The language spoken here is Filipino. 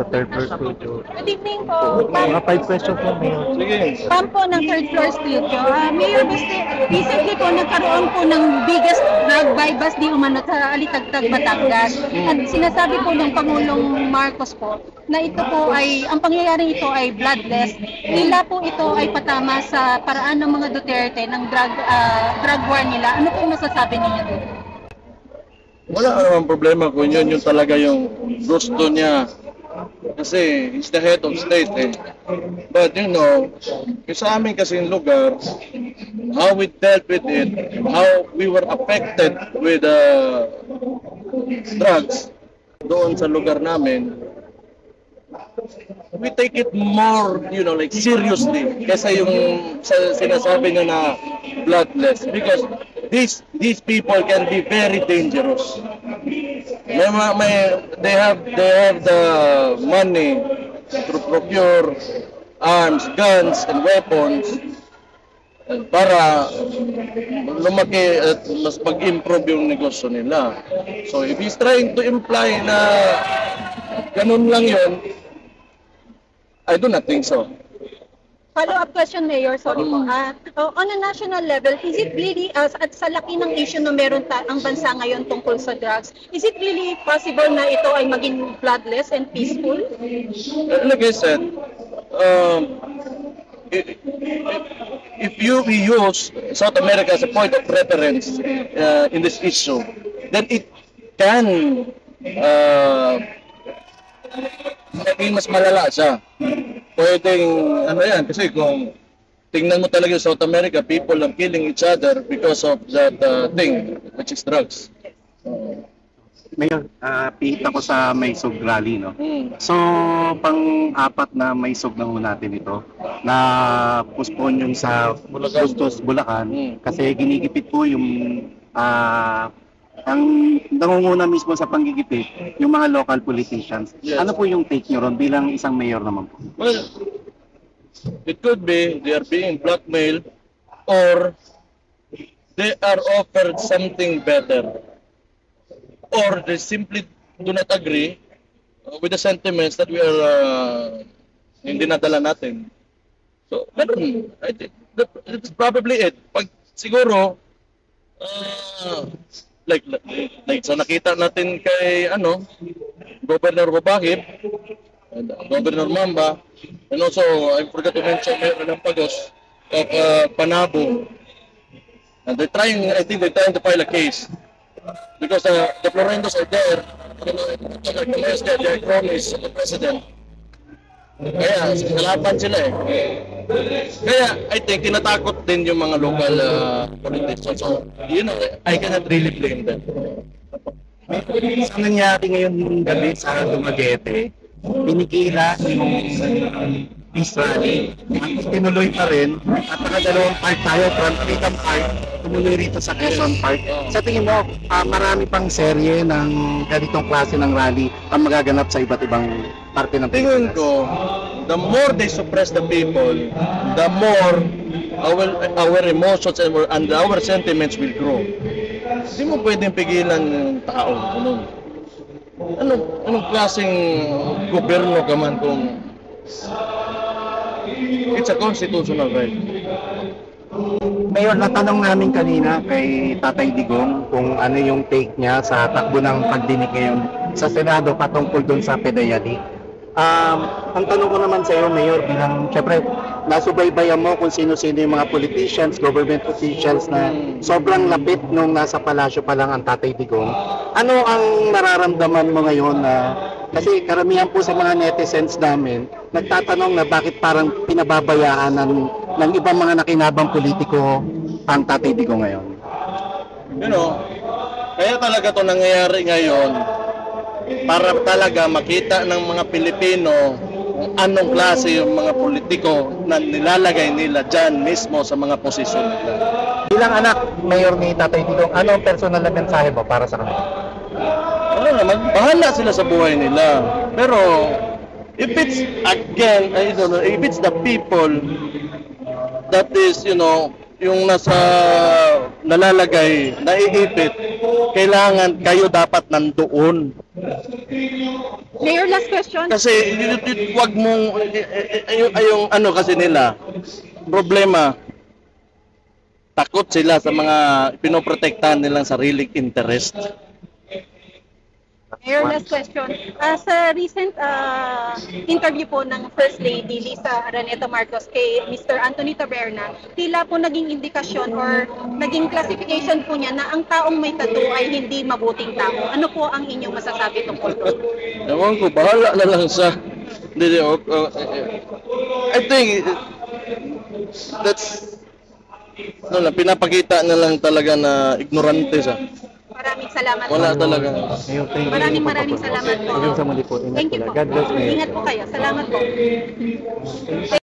Good evening po. Mga 5 questions po, Mayor. Ma'am po ng third floor studio. Mayor, recently po nagkaroon po ng biggest drug bypass di umano sa Alitagtag, Batangas. At sinasabi po ng Pangulong Marcos po na ito po ay, ang pangyayaring ito ay bloodless. Nila po ito ay patama sa paraan ng mga Duterte ng drug war nila. Ano po masasabi niya doon? Wala namang problema kung yun yung talaga yung gusto niya. Kasi he's the head of state eh. But you know, sa amin kasing lugar, how we dealt with it, how we were affected with drugs doon sa lugar namin, we take it more, you know, like seriously kesa yung sinasabi nyo na bloodless. Because these people can be very dangerous. They have the money to procure arms, guns, and weapons para lumaki at mas pag-improve yung negosyo nila. So if he's trying to imply na ganun lang yun, I do not think so. Follow-up question, Mayor. Sorry po. On a national level, is it really, at sa laki ng issue na meron ang bansa ngayon tungkol sa drugs, is it really possible na ito ay maging bloodless and peaceful? Like I said, if you use South America as a point of reference in this issue, then it can maging mas malala siya. Pwedeng, ano yan, kasi kung tingnan mo talaga yung South America, people are killing each other because of that thing, which is drugs. Mayor, pihita ko sa Maysug Rally, no? So, pang-apat na Maysug na natin ito, na postpone yung sa Bustos Bulacan, kasi ginigipit po yung ang nangunguna mismo sa panggigipit, yung mga local politicians. Yes. Ano po yung take nyo ron bilang isang mayor naman po? Well, it could be they are being blackmailed or they are offered something better or they simply do not agree with the sentiments that we are hindi nadala natin. So, that's probably it. Pag siguro, like so nakita natin kay ano Governor Babakit and Governor Mamba, and also I forgot to mention Mayor Pagos of Panabo, and they're trying, I think they're trying to file a case because the Florendos are there, you know, they promise the president, kaya kalaban sila eh. Kaya, I think, tinatakot din yung mga local politicians. So, you know, I cannot really blame them. Ang nangyari ngayon gabi sa Dumaguete, pinikila yung peace rally. Tinuloy pa rin at nakadalawang park tayo, Grand Freedom Park, tumuloy rito sa Kison Park. Sa tingin mo, marami pang serye ng ganitong klase ng rally ang magaganap sa iba't ibang parte ng Pilipinas. Tingin ko, the more they suppress the people, the more our emotions and our sentiments will grow. Hindi mo pwedeng pigilan ng tao. Anong klaseng gobyerno ka man kung it's a constitutional right. Mayor, natanong namin kanina kay Tatay Digong kung ano yung take niya sa takbo ng pagdinig ngayon sa Senado patungkol doon sa pedayani. Ang tanong ko naman sa iyo, Mayor, bilang syempre nasubaybayan mo kung sino-sino yung mga politicians, government officials na sobrang lapit nung nasa palasyo pa lang ang Tatay Digong. Ano ang nararamdaman mo ngayon na kasi karamihan po sa mga netizens namin nagtatanong na bakit parang pinababayaan ng ibang mga nakinabang politiko ang Tatay Digong ngayon? You know, kaya talaga to nangyayari ngayon para talaga makita ng mga Pilipino anong klase yung mga politiko na nilalagay nila dyan mismo sa mga posisyon nila. Bilang anak, Mayor ni Tatay Digong, ano ang personal na mensahe mo para sa kanila? Ano naman, bahala sila sa buhay nila. Pero, if it's, again, I don't know, if it's the people that is, you know, yung nasa nalalagay, naiipit, kailangan kayo dapat nandoon. Mayor, last question. Kasi wag mong yung ano kasi nila, problema, takot sila sa mga pinoprotektahan nilang sariling interest. Mayor, last question. Sa recent interview po ng First Lady Lisa Raneta Marcos kay Mr. Anthony Taverna, tila po naging indikasyon or naging classification po niya na ang taong may tattoo ay hindi mabuting tao. Ano po ang inyong masasabi tungkol doon? Ewan ko, bahala na lang sa... I think that's... No, pinapakita na lang talaga na ignorante siya. Maraming salamat po. Wala talaga. Maraming salamat po. Thank you po. God bless. Ingat po kayo. Salamat po.